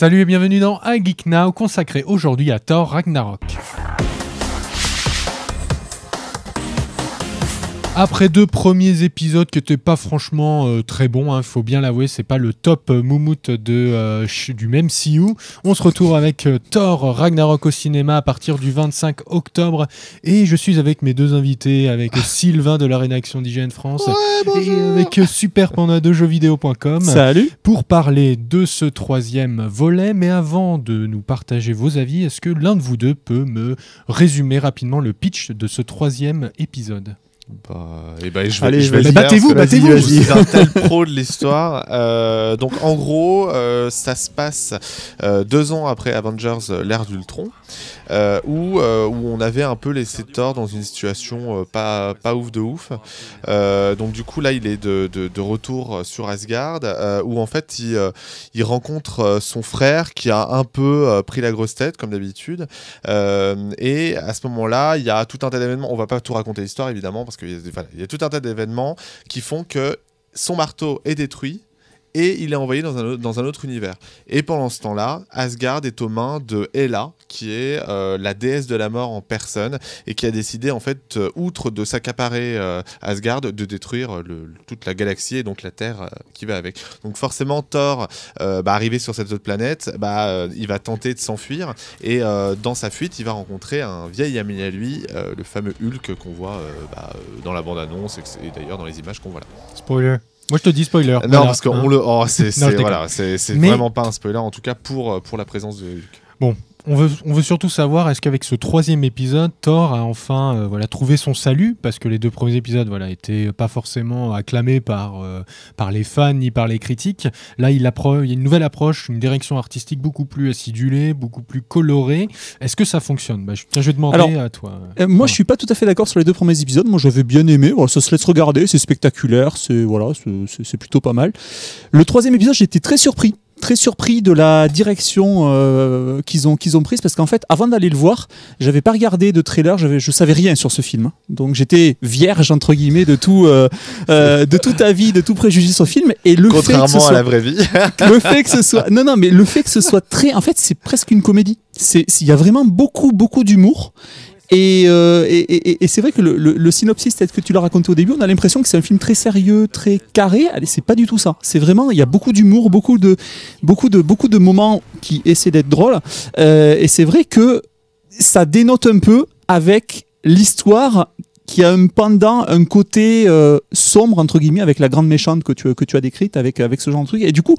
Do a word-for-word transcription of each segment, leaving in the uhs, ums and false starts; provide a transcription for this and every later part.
Salut et bienvenue dans Un Geek Now, consacré aujourd'hui à Thor Ragnarok. Après deux premiers épisodes qui n'étaient pas franchement euh, très bons, hein, faut bien l'avouer, c'est pas le top euh, moumoute de, euh, du M C U. On se retrouve avec euh, Thor Ragnarok au cinéma à partir du vingt-cinq octobre. Et je suis avec mes deux invités, avec euh, Sylvain de la rédaction d'Hygiène France ouais, et avec euh, Superpanda de Jeuxvidéo point com. Salut. Pour parler de ce troisième volet. Mais avant de nous partager vos avis, est-ce que l'un de vous deux peut me résumer rapidement le pitch de ce troisième épisode ? Bah, et bah, je vais, Allez, je vais battez-vous, battez-vous. Je suis un tel pro de l'histoire. Euh, donc, en gros, euh, ça se passe euh, deux ans après Avengers euh, l'ère d'Ultron, euh, où, euh, où on avait un peu laissé Thor dans une situation euh, pas, pas ouf de ouf. Euh, donc, du coup, là, il est de, de, de retour sur Asgard, euh, où en fait, il, euh, il rencontre son frère qui a un peu euh, pris la grosse tête, comme d'habitude. Euh, et à ce moment-là, il y a tout un tas d'événements. On va pas tout raconter l'histoire, évidemment, parce qu'il y, voilà, y a tout un tas d'événements qui font que son marteau est détruit et il est envoyé dans un, dans un autre univers. Et pendant ce temps-là, Asgard est aux mains de Hela, qui est euh, la déesse de la mort en personne, et qui a décidé, en fait, euh, outre de s'accaparer euh, Asgard, de détruire le, le, toute la galaxie et donc la Terre euh, qui va avec. Donc forcément, Thor, euh, bah, arrivé sur cette autre planète, bah, euh, il va tenter de s'enfuir, et euh, dans sa fuite, il va rencontrer un vieil ami à lui, euh, le fameux Hulk qu'on voit euh, bah, dans la bande-annonce, et, et d'ailleurs dans les images qu'on voit là. Spoiler. Moi je te dis spoiler. Non voilà, parce que hein. on le, oh, c'est voilà, mais... vraiment pas un spoiler en tout cas pour pour la présence de Hulk. Bon, on veut on veut surtout savoir est-ce qu'avec ce troisième épisode, Thor a enfin euh, voilà trouvé son salut, parce que les deux premiers épisodes voilà étaient pas forcément acclamés par euh, par les fans ni par les critiques. Là il, il y a une nouvelle approche, une direction artistique beaucoup plus acidulée, beaucoup plus colorée. Est-ce que ça fonctionne? Bah, je, tiens, je vais demander Alors, à toi. Euh, moi ouais. je suis pas tout à fait d'accord sur les deux premiers épisodes. Moi j'avais bien aimé. Voilà, ça se laisse regarder, c'est spectaculaire, c'est voilà, c'est plutôt pas mal. Le troisième épisode j'étais très surpris. très surpris de la direction euh, qu'ils ont, qu'ils ont prise, parce qu'en fait avant d'aller le voir j'avais pas regardé de trailer, je savais rien sur ce film, donc j'étais vierge entre guillemets de tout, euh, euh, de tout avis, de tout préjugé sur le film, et le contrairement fait que ce soit, à la vraie vie le fait que ce soit, non non mais le fait que ce soit très, en fait c'est presque une comédie, il y a vraiment beaucoup beaucoup d'humour. Et, euh, et, et, et c'est vrai que le, le, le synopsis tel que tu l'as raconté au début, on a l'impression que c'est un film très sérieux, très carré. Allez, c'est pas du tout ça. C'est vraiment, il y a beaucoup d'humour, beaucoup de, beaucoup de, beaucoup de moments qui essaient d'être drôles. Euh, et c'est vrai que ça dénote un peu avec l'histoire qui a un pendant, un côté euh, sombre entre guillemets, avec la grande méchante que tu que tu as décrite, avec avec ce genre de truc. Et du coup,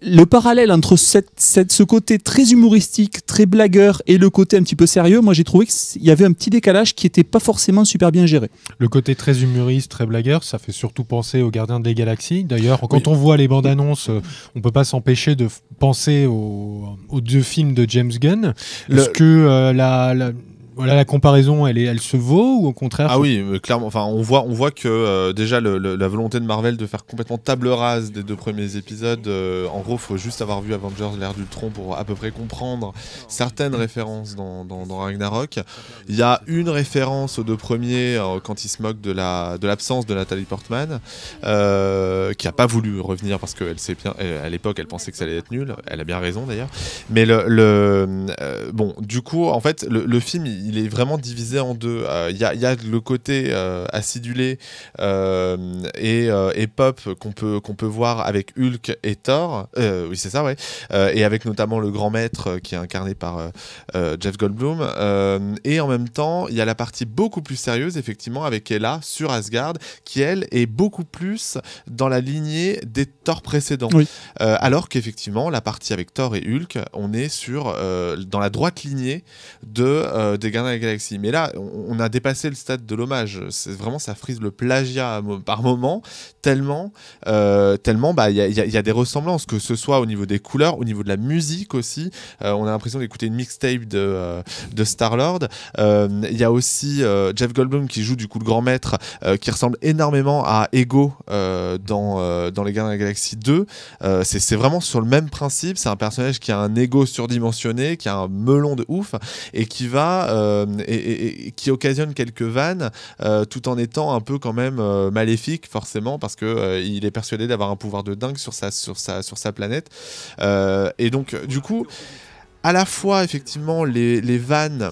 le parallèle entre cette, cette ce côté très humoristique, très blagueur, et le côté un petit peu sérieux, moi j'ai trouvé qu'il y avait un petit décalage qui était pas forcément super bien géré. Le côté très humoriste, très blagueur, ça fait surtout penser aux Gardiens des Galaxies. D'ailleurs, quand oui. on voit les bandes annonces, on peut pas s'empêcher de penser aux, aux deux films de James Gunn. Est-ce le... que euh, la, la Voilà, la comparaison, elle, est, elle se vaut ou au contraire? Ah oui, clairement. Enfin, on voit, on voit que euh, déjà le, le, la volonté de Marvel de faire complètement table rase des deux premiers épisodes. Euh, en gros, faut juste avoir vu Avengers l'ère d'Ultron pour à peu près comprendre certaines références dans, dans, dans Ragnarok. Il y a une référence aux deux premiers euh, quand ils se moquent de la de l'absence de Nathalie Portman, euh, qui a pas voulu revenir parce qu'elle sait bien. À l'époque, elle pensait que ça allait être nul. Elle a bien raison d'ailleurs. Mais le, le euh, bon, du coup, en fait, le, le film. Il, Il est vraiment divisé en deux. Il euh, y, y a le côté euh, acidulé euh, et, euh, et pop qu'on peut, qu'on peut voir avec Hulk et Thor. Euh, oui, c'est ça, ouais. Euh, et avec notamment le grand maître qui est incarné par euh, Jeff Goldblum. Euh, et en même temps, il y a la partie beaucoup plus sérieuse, effectivement, avec Hela sur Asgard, qui, elle, est beaucoup plus dans la lignée des Thor précédents. Oui. Euh, alors qu'effectivement, la partie avec Thor et Hulk, on est sur, euh, dans la droite lignée de, euh, des Gardiens de la Galaxie. Mais là, on a dépassé le stade de l'hommage. C'est vraiment, ça frise le plagiat par moment, tellement, euh, tellement, bah, il y, y, y a des ressemblances, que ce soit au niveau des couleurs, au niveau de la musique aussi. Euh, on a l'impression d'écouter une mixtape de, euh, de Star-Lord. Il euh, y a aussi euh, Jeff Goldblum qui joue du coup le grand maître, euh, qui ressemble énormément à Ego euh, dans, euh, dans les Gardiens de la Galaxie deux. Euh, c'est vraiment sur le même principe. C'est un personnage qui a un ego surdimensionné, qui a un melon de ouf et qui va euh, euh, et, et, et qui occasionne quelques vannes, euh, tout en étant un peu quand même euh, maléfique, forcément, parce que euh, il est persuadé d'avoir un pouvoir de dingue sur sa, sur sa, sur sa planète. Euh, et donc, du coup, à la fois, effectivement, les, les vannes,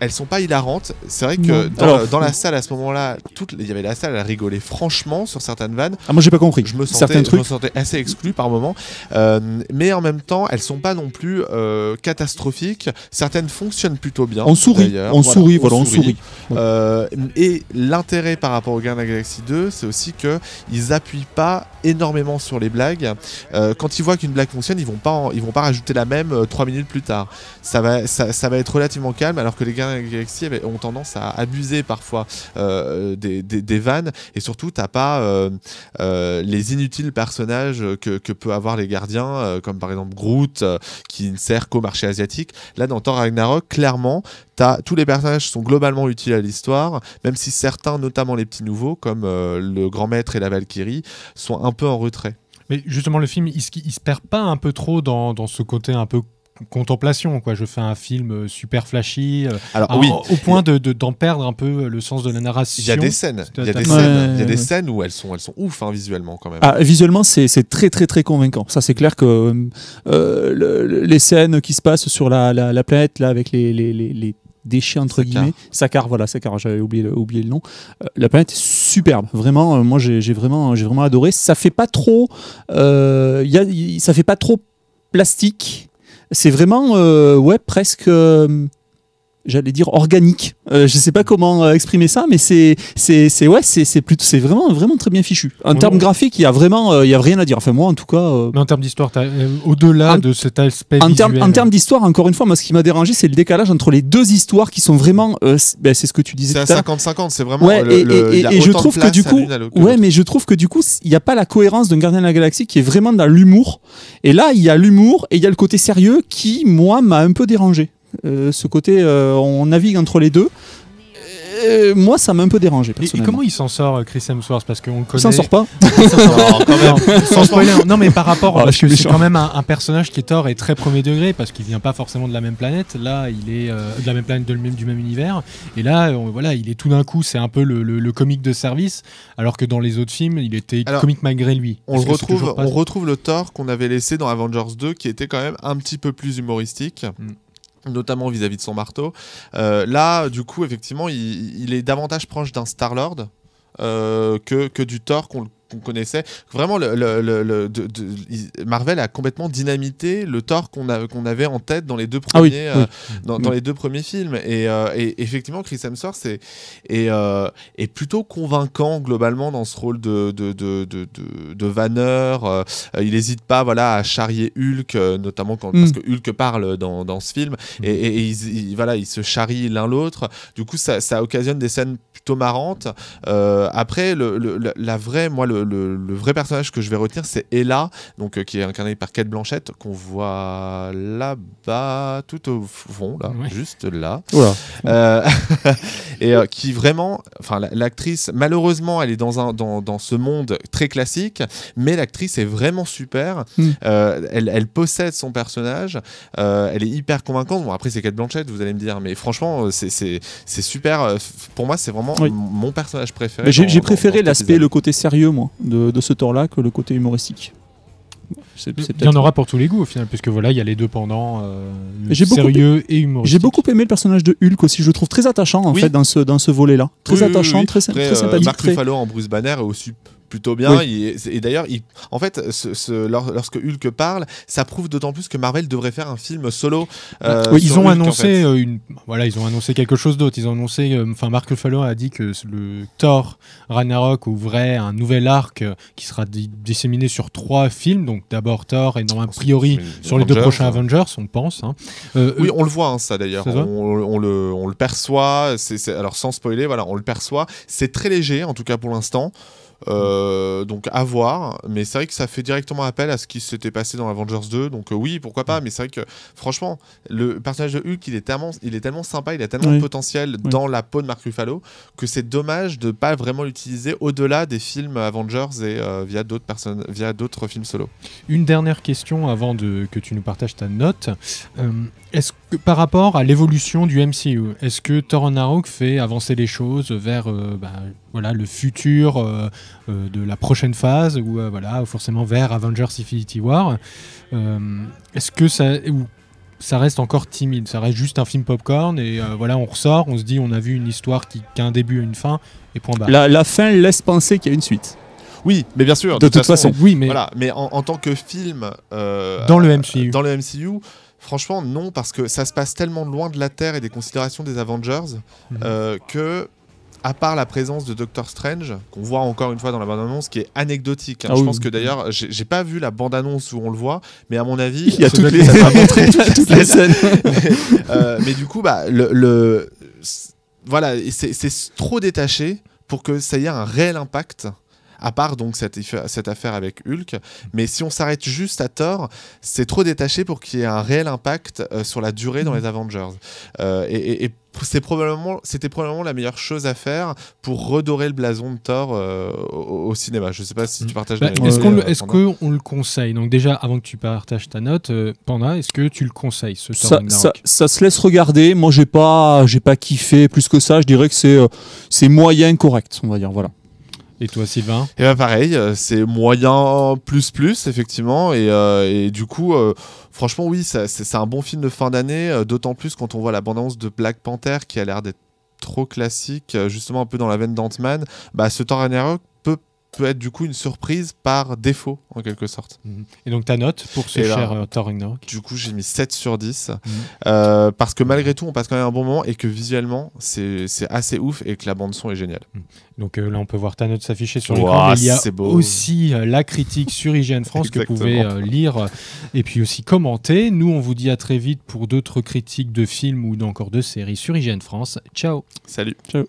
elles sont pas hilarantes. C'est vrai que dans, alors, dans la salle à ce moment-là, il y avait la salle à rigoler franchement sur certaines vannes. Ah, moi j'ai pas compris. Je me sentais, certains trucs. Je me sentais assez exclu par moment. Euh, mais en même temps, elles sont pas non plus euh, catastrophiques. Certaines fonctionnent plutôt bien. On sourit. On voilà, sourit. Voilà, on sourit. Voilà, on sourit. Euh, et l'intérêt par rapport aux Gardiens de la Galaxie deux, c'est aussi que ils appuient pas énormément sur les blagues. Euh, quand ils voient qu'une blague fonctionne, ils vont pas, en, ils vont pas rajouter la même euh, trois minutes plus tard. Ça va, ça, ça va être relativement calme, alors que les Gardiens Galaxie ont tendance à abuser parfois euh, des, des, des vannes, et surtout t'as pas euh, euh, les inutiles personnages que, que peut avoir les gardiens, euh, comme par exemple Groot euh, qui ne sert qu'au marché asiatique. Là dans Thor Ragnarok, clairement t'as, tous les personnages sont globalement utiles à l'histoire, même si certains, notamment les petits nouveaux comme euh, le Grand Maître et la Valkyrie, sont un peu en retrait. Mais justement le film il, il se perd pas un peu trop dans, dans ce côté un peu contemplation, quoi. Je fais un film super flashy, alors, à, oui, au point de, de, d'en perdre un peu le sens de la narration. Il y a des scènes, il y a des, ouais, scènes, ouais, y a des scènes où elles sont, elles sont ouf, hein, visuellement quand même. Ah, visuellement, c'est, c'est très très très convaincant. Ça, c'est clair que euh, le, les scènes qui se passent sur la, la, la planète là, avec les, les, les, les déchets entre Sakaar. guillemets, Sakaar, voilà, Sakaar, j'avais oublié le, oublié le nom. Euh, la planète est superbe, vraiment. Euh, moi, j'ai, j'ai vraiment, j'ai vraiment adoré. Ça fait pas trop, euh, y a, y, ça fait pas trop plastique. C'est vraiment, euh, ouais, presque, euh, j'allais dire organique. Euh, je sais pas comment euh, exprimer ça, mais c'est, c'est, c'est ouais, c'est, c'est plutôt, c'est vraiment, vraiment très bien fichu. En ouais, termes ouais. graphiques, il y a vraiment, il euh, y a rien à dire. Enfin moi, en tout cas. Euh... Mais en termes d'histoire, euh, au-delà en, de cet aspect en visuel. Term, en termes d'histoire, encore une fois, moi, ce qui m'a dérangé, c'est le décalage entre les deux histoires qui sont vraiment, euh, c'est, ben, c'est ce que tu disais. C'est à cinquante cinquante, c'est vraiment. Ouais, le, et, le, et, et, et je trouve que du coup, ouais, mais je trouve que du coup, il n'y a pas la cohérence d'un Gardien de la Galaxie qui est vraiment dans l'humour. Et là, il y a l'humour et il y a le côté sérieux qui, moi, m'a un peu dérangé. Euh, ce côté, euh, on navigue entre les deux. Euh, moi, ça m'a un peu dérangé. Et, et comment il s'en sort, Chris Hemsworth, parce qu'on le connaît. Il s'en sort pas. Il s'en sort pas. Non, quand même. Sans spoiler. Non, mais par rapport, oh, parce que c'est quand même un, un personnage qui est Thor et très premier degré, parce qu'il vient pas forcément de la même planète. Là, il est euh, de la même planète, de le même, du même univers. Et là, on, voilà, il est tout d'un coup, c'est un peu le, le, le comique de service, alors que dans les autres films, il était alors, comique malgré lui. On retrouve, on retrouve le Thor qu'on avait laissé dans Avengers deux, qui était quand même un petit peu plus humoristique. Mm. Notamment vis-à-vis de son marteau. Euh, là, du coup, effectivement, il, il est davantage proche d'un Star-Lord euh, que, que du Thor qu'on le qu'on connaissait. Vraiment, le, le, le, le, de, de, Marvel a complètement dynamité le Thor qu'on, a, qu'on avait en tête dans les deux premiers, ah oui, euh, oui. Dans, oui. dans les deux premiers films. Et, euh, et effectivement, Chris Hemsworth c'est, est, euh, est plutôt convaincant globalement dans ce rôle de, de, de, de, de, de vanneur. Euh, il n'hésite pas, voilà, à charrier Hulk, euh, notamment quand, mm. parce que Hulk parle dans, dans ce film. Mm. Et, et, et ils, il, voilà, ils se charrient l'un l'autre. Du coup, ça, ça occasionne des scènes plutôt marrantes. Euh, après, le, le, la, la vraie, moi, le Le, le vrai personnage que je vais retenir, c'est Hela, donc euh, qui est incarnée par Kate Blanchett, qu'on voit là-bas, tout au fond, là, oui. juste là, euh, et euh, qui vraiment, enfin, l'actrice, malheureusement, elle est dans un dans, dans ce monde très classique, mais l'actrice est vraiment super. Mm. Euh, elle, elle possède son personnage, euh, elle est hyper convaincante. Bon, après, c'est Kate Blanchett, vous allez me dire, mais franchement, c'est c'est, c'est super. Pour moi, c'est vraiment oui. mon personnage préféré. Mais j'ai dans, j'ai préféré dans, dans l'aspect, le côté sérieux, moi. De, de ce Thor-là que le côté humoristique. C'est, c'est il y en aura pour tous les goûts au final, puisque voilà, il y a les deux pendant euh, sérieux et humoristique. J'ai beaucoup aimé le personnage de Hulk aussi, je le trouve très attachant en oui. fait dans ce, dans ce volet-là. Très oui, attachant, oui, oui. très, très, très euh, sympathique. Mark Ruffalo en Bruce Banner et aussi plutôt bien. Oui. Il, et d'ailleurs, il, en fait, ce, ce, lorsque Hulk parle, ça prouve d'autant plus que Marvel devrait faire un film solo. Euh, oui, ils ont Hulk, annoncé, en fait. une, voilà, ils ont annoncé quelque chose d'autre. Ils ont annoncé, enfin, euh, Mark Ruffalo a dit que le Thor Ragnarok ouvrait un nouvel arc euh, qui sera d- disséminé sur trois films. Donc d'abord Thor et non a priori sur les Avengers, deux prochains hein. Avengers, on pense. Hein. Euh, oui, on le voit hein, ça d'ailleurs. On, on, on, le, on le perçoit. C'est, c'est, alors sans spoiler, voilà, on le perçoit. C'est très léger, en tout cas pour l'instant. Euh, donc à voir, mais c'est vrai que ça fait directement appel à ce qui s'était passé dans Avengers deux, donc euh, oui, pourquoi pas, mais c'est vrai que franchement le personnage de Hulk il est tellement, il est tellement sympa, il a tellement oui. de potentiel oui. dans la peau de Mark Ruffalo que c'est dommage de pas vraiment l'utiliser au-delà des films Avengers et euh, via, d'autres personnes, via d'autres films solo. Une dernière question avant de, que tu nous partages ta note, euh, est-ce que que par rapport à l'évolution du M C U, est-ce que Thor Ragnarok fait avancer les choses vers euh, bah, voilà, le futur euh, euh, de la prochaine phase, ou euh, voilà, forcément vers Avengers Infinity War? euh, Est-ce que ça... Ou, ça reste encore timide, ça reste juste un film popcorn et euh, voilà, on ressort, on se dit on a vu une histoire qui, qui a un début et une fin et point barre. La, la fin laisse penser qu'il y a une suite. Oui, mais bien sûr. De, de toute, toute façon, façon, oui, mais voilà, mais en, en tant que film euh, dans le M C U, dans le M C U, franchement non, parce que ça se passe tellement loin de la Terre et des considérations des Avengers mmh. euh, que. À part la présence de Doctor Strange, qu'on voit encore une fois dans la bande-annonce, qui est anecdotique. Hein. Ah, je oui, pense oui. que d'ailleurs, j'ai pas vu la bande-annonce où on le voit, mais à mon avis, il y a toutes les scènes. mais, euh, mais du coup, bah, le, le voilà, c'est trop détaché pour que ça y ait un réel impact. À part donc cette, cette affaire avec Hulk, mais si on s'arrête juste à Thor, c'est trop détaché pour qu'il y ait un réel impact euh, sur la durée dans les Avengers. Euh, et et, et c'était probablement, probablement la meilleure chose à faire pour redorer le blason de Thor euh, au, au cinéma. Je ne sais pas si tu partages bah, est-ce qu'on est-ce qu'on le conseille? Donc déjà, avant que tu partages ta note, euh, Panda, est-ce que tu le conseilles ce Thor Ragnarok? ça, ça, ça se laisse regarder. Moi, je n'ai pas, pas kiffé plus que ça. Je dirais que c'est euh, moyen correct, on va dire. Voilà. Et toi, Sylvain? Et bah pareil, c'est moyen plus plus, effectivement. Et, euh, et du coup, euh, franchement, oui, c'est un bon film de fin d'année, euh, d'autant plus quand on voit l'abondance de Black Panther qui a l'air d'être trop classique, euh, justement un peu dans la veine d'Ant-Man. Bah, ce Thor Ragnarok peut, peut être du coup une surprise par défaut, en quelque sorte. Mmh. Et donc ta note pour ce et cher euh, Thor Ragnarok? Du coup, j'ai mis sept sur dix, mmh. euh, parce que malgré tout, on passe quand même un bon moment et que visuellement, c'est assez ouf et que la bande-son est géniale. Mmh. Donc euh, là, on peut voir ta note s'afficher sur l'écran. Wow, il y a aussi euh, la critique sur Hygiène France que vous pouvez euh, lire et puis aussi commenter. Nous, on vous dit à très vite pour d'autres critiques de films ou encore de séries sur Hygiène France. Ciao. Salut. Ciao.